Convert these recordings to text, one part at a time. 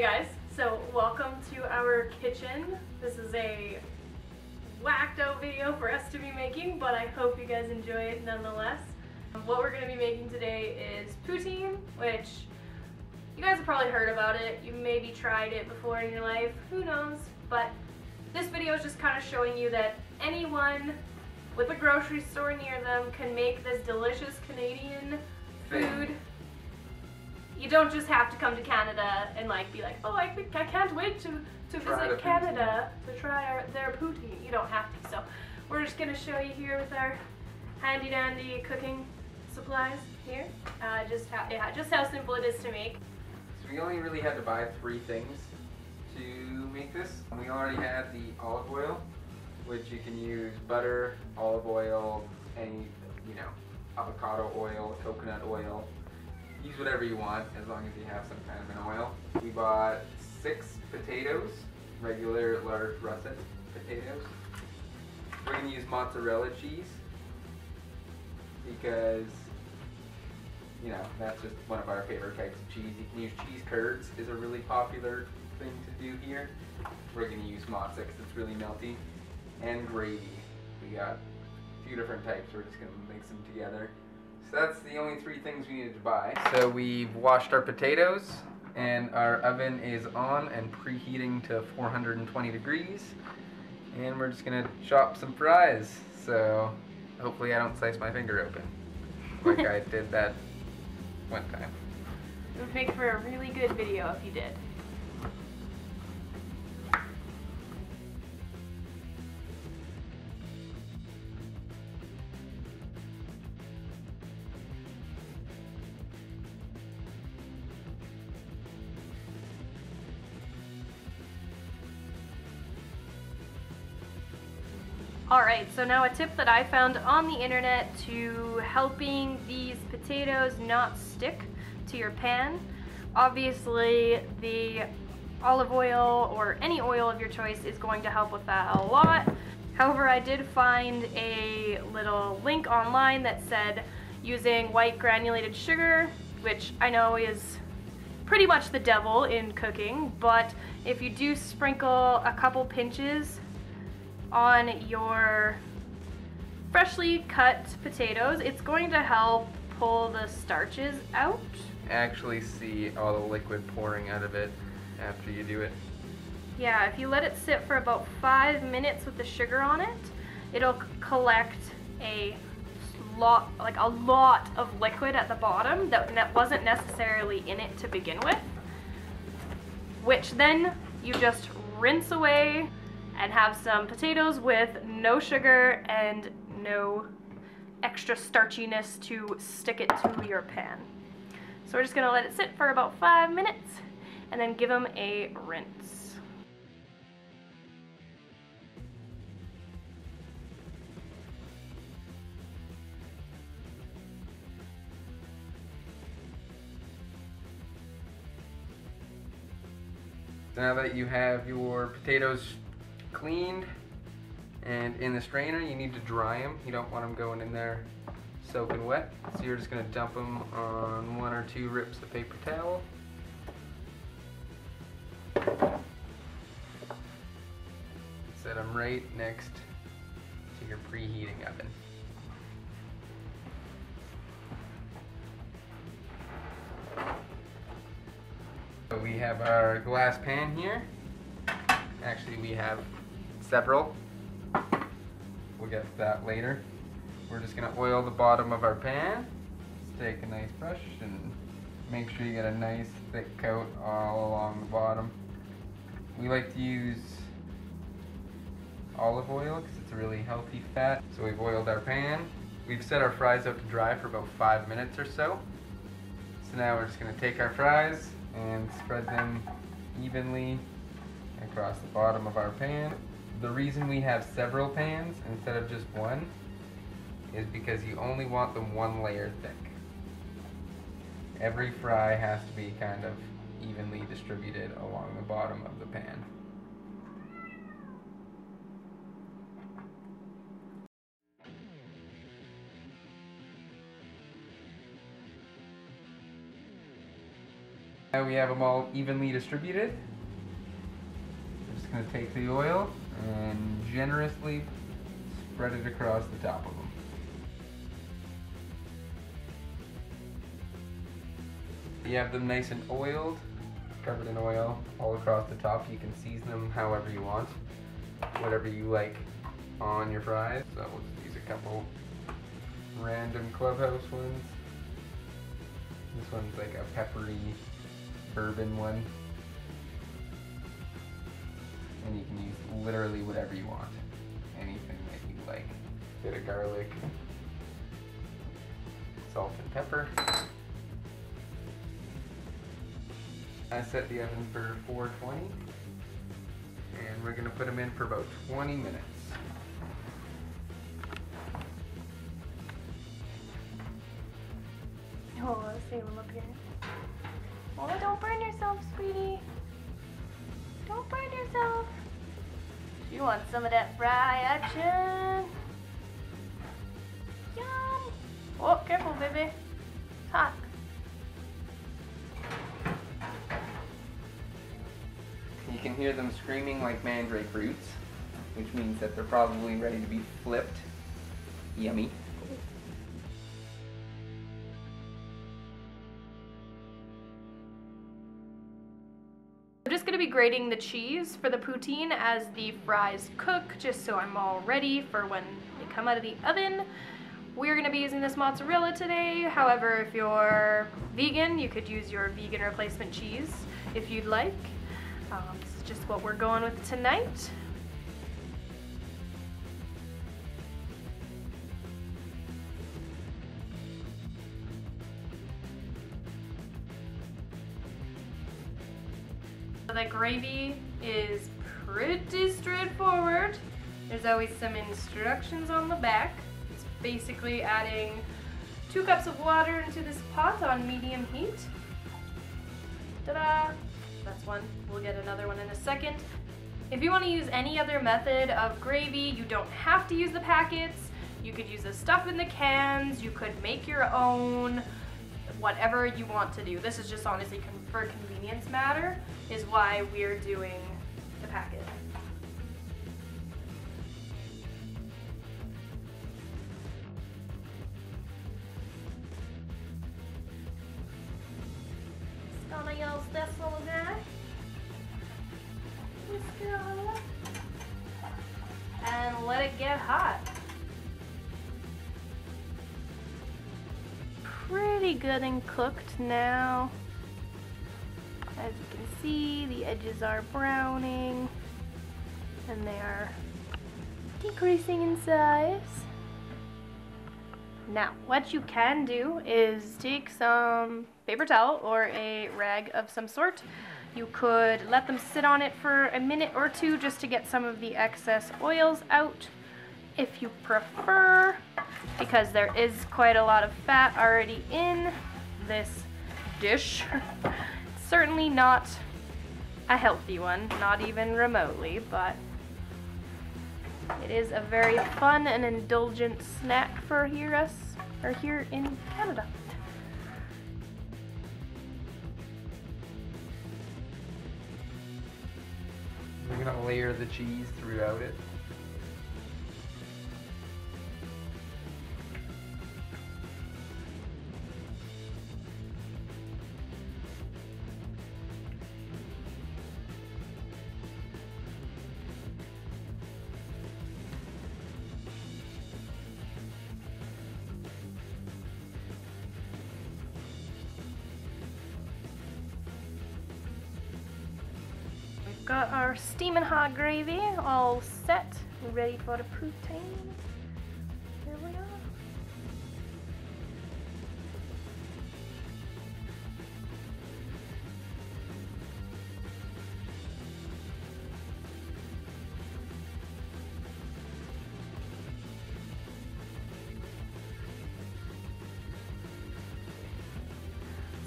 Hey guys, so welcome to our kitchen. This is a whacked out video for us to be making, but I hope you guys enjoy it nonetheless. What we're going to be making today is poutine, which you guys have probably heard about it. You maybe tried it before in your life, who knows, but this video is just kind of showing you that anyone with a grocery store near them can make this delicious Canadian food. You don't just have to come to Canada and like be like, oh, I can't wait to visit Canada to try their poutine. You don't have to. So we're just gonna show you here with our handy dandy cooking supplies here. Just how simple it is to make. So we only really had to buy three things to make this. We already had the olive oil, which you can use butter, olive oil, any avocado oil, coconut oil. Use whatever you want, as long as you have some kind of an oil. We bought 6 potatoes, regular large russet potatoes. We're going to use mozzarella cheese because, you know, that's just one of our favorite types of cheese. You can use cheese curds, is a really popular thing to do here. We're going to use mozza because it's really melty. And gravy. We got a few different types, we're just going to mix them together. So that's the only three things we needed to buy. So we've washed our potatoes, and our oven is on and preheating to 420 degrees. And we're just gonna chop some fries. So hopefully I don't slice my finger open, like I did that one time. It would make for a really good video if you did. Alright, so now a tip that I found on the internet to helping these potatoes not stick to your pan. Obviously the olive oil or any oil of your choice is going to help with that a lot. However, I did find a little link online that said using white granulated sugar, which I know is pretty much the devil in cooking, but if you do sprinkle a couple pinches on your freshly cut potatoes, it's going to help pull the starches out. Actually see all the liquid pouring out of it after you do it. Yeah, if you let it sit for about 5 minutes with the sugar on it, it'll collect a lot of liquid at the bottom that wasn't necessarily in it to begin with, which then you just rinse away and have some potatoes with no sugar and no extra starchiness to stick it to your pan. So we're just gonna let it sit for about 5 minutes and then give them a rinse. Now that you have your potatoes cleaned and in the strainer, you need to dry them. You don't want them going in there soaking wet, so you're just going to dump them on 1 or 2 rips of paper towel. Set them right next to your preheating oven. So we have our glass pan here. Actually, we have several. We'll get to that later. We're just going to oil the bottom of our pan. Just take a nice brush and make sure you get a nice thick coat all along the bottom. We like to use olive oil because it's a really healthy fat. So we've oiled our pan. We've set our fries out to dry for about 5 minutes or so. So now we're just going to take our fries and spread them evenly across the bottom of our pan. The reason we have several pans instead of just one is because you only want them one layer thick. Every fry has to be kind of evenly distributed along the bottom of the pan. Now we have them all evenly distributed. I'm just going to take the oil and generously spread it across the top of them. You have them nice and oiled, covered in oil all across the top. You can season them however you want, whatever you like on your fries. So we'll just use a couple random Clubhouse ones. This one's like a peppery bourbon one. And you can use literally whatever you want. Anything that you like. Bit of garlic, salt and pepper. I set the oven for 420, and we're going to put them in for about 20 minutes. Oh, I'll save them up here. Oh, don't burn yourself, sweetie. Don't burn yourself. You want some of that fry action. Yum. Oh, careful, baby. It's hot. You can hear them screaming like mandrake roots, which means that they're probably ready to be flipped. Yummy. I'm just going to be grating the cheese for the poutine as the fries cook, just so I'm all ready for when they come out of the oven. We're going to be using this mozzarella today. However, if you're vegan, you could use your vegan replacement cheese if you'd like. This is just what we're going with tonight. So that gravy is pretty straightforward. There's always some instructions on the back. It's basically adding 2 cups of water into this pot on medium heat. Ta-da! That's one. We'll get another one in a second. If you want to use any other method of gravy, you don't have to use the packets. You could use the stuff in the cans. You could make your own, whatever you want to do. This is just honestly for convenience matter is why we're doing the packet. Gonna use this little guy. Let's go. And let it get hot. Pretty good and cooked now. As you can see, the edges are browning and they are decreasing in size. Now, what you can do is take some paper towel or a rag of some sort. You could let them sit on it for a minute or two just to get some of the excess oils out if you prefer, because there is quite a lot of fat already in this dish. It's certainly not a healthy one, not even remotely, but it is a very fun and indulgent snack for us, or here in Canada. We're gonna layer the cheese throughout it. Got our steaming hot gravy all set, ready for the poutine. Here we are.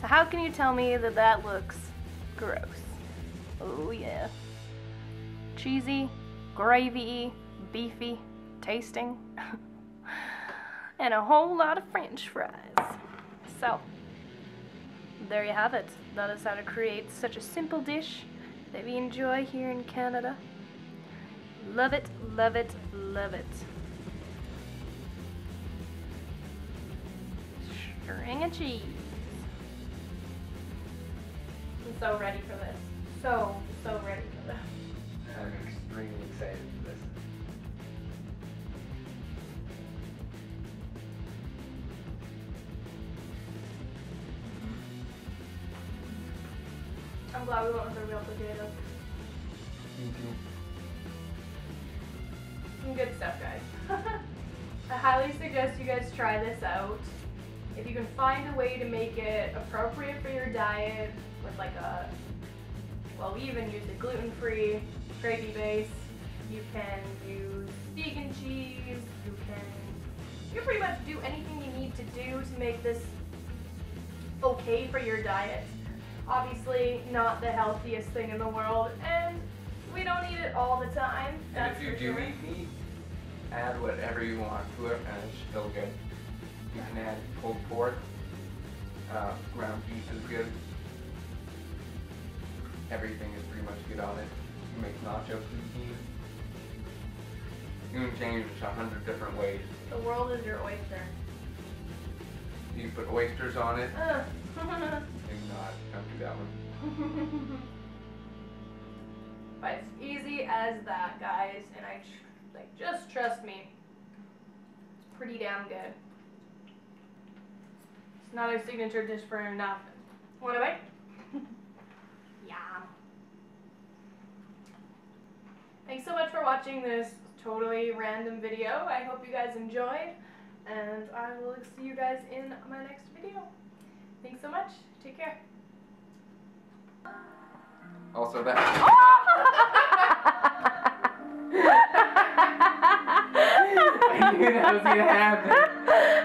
So how can you tell me that that looks gross? Oh yeah. Cheesy, gravy-y, beefy, tasting, and a whole lot of French fries. So, there you have it. That is how to create such a simple dish that we enjoy here in Canada. Love it, love it, love it. String of cheese. I'm so ready for this. So ready for this. I'm extremely excited for this. I'm glad we went with a real potato. Me too. Some good stuff, guys. I highly suggest you guys try this out. If you can find a way to make it appropriate for your diet with like a, well, we even use a gluten-free gravy base. You can use vegan cheese. You can pretty much do anything you need to do to make this okay for your diet. Obviously not the healthiest thing in the world, and we don't eat it all the time. And if you do eat meat, add whatever you want to it and it's still good. You can add pulled pork, ground beef is good. Everything is pretty much good on it. You make nacho poutine. You can change it 100 different ways. The world is your oyster. You put oysters on it. Maybe not. Don't do that one. But it's easy as that, guys. And I just trust me. It's pretty damn good. It's not a signature dish for nothing. Want a bite? Yeah. Thanks so much for watching this totally random video. I hope you guys enjoyed, and I will see you guys in my next video. Thanks so much. Take care. Also that. I knew that was gonna happen.